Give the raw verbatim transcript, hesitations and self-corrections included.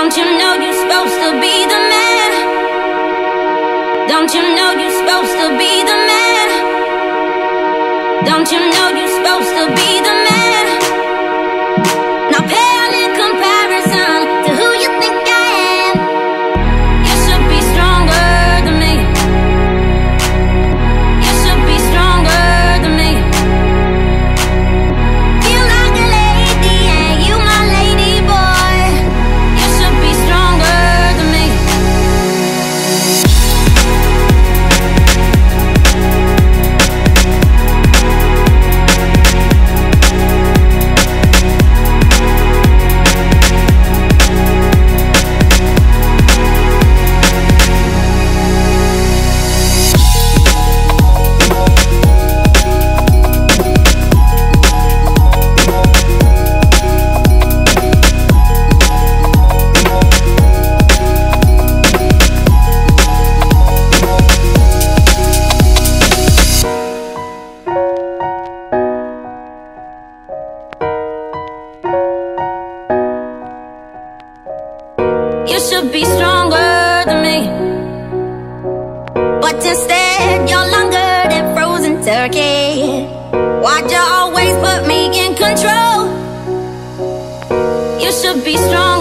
Don't you know you're supposed to be the man? Don't you know you're supposed to be the man? Don't you know you're supposed to be the man? Now pale in comparison to who you think I am. You should be stronger than me. You should be stronger than me. Feel like a lady and you my lady boy. You should be stronger than me. You should be stronger than me, but instead you're longer than frozen turkey. Why'd you always put me in control? You should be stronger.